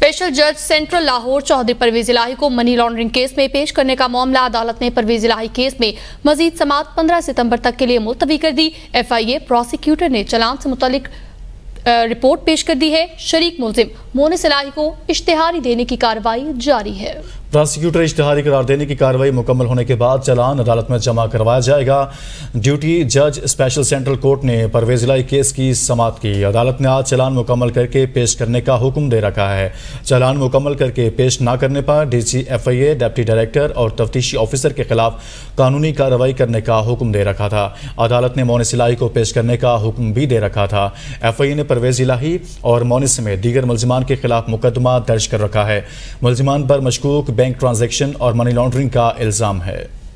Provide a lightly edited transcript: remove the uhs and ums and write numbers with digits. Special जज central Lahore Chaudhry Parvez Elahi को money laundering case में पेश करने का मामला अदालत ने परवेज इलाही केस में मजीद समाअत 15 सितंबर तक के लिए मुलतवी कर दी। FIA प्रोसिक्यूटर ने चालान से मुतालिक रिपोर्ट पेश कर दी है। शरीक मुलजिम मोनिस इलाही को इश्तिहारी देने की कार्रवाई जारी है। प्रोसिक्यूटर इश्तिहारी करार देने की कार्रवाई मुकम्मल होने के बाद चालान अदालत में जमा करवाया जाएगा। ड्यूटी जज स्पेशल सेंट्रल कोर्ट ने परवेज इलाही केस की समाअत की। अदालत ने आज चालान मुकम्मल करके पेश करने का हुक्म दे रखा है। चालान मुकम्मल करके पेश ना करने पर DC FIA डिप्टी डायरेक्टर और तफ्तीशी ऑफिसर के खिलाफ कानूनी कार्रवाई करने का हुक्म दे रखा था। अदालत ने मोनिस इलाही को पेश करने का हुक्म भी दे रखा था। FIA ने परवेज इलाही और मोनिस समेत दीगर मुलजिमान के खिलाफ मुकदमा दर्ज कर रखा है। मुलजिमान पर मशकूक बैंक ट्रांजैक्शन और मनी लॉन्ड्रिंग का इल्जाम है।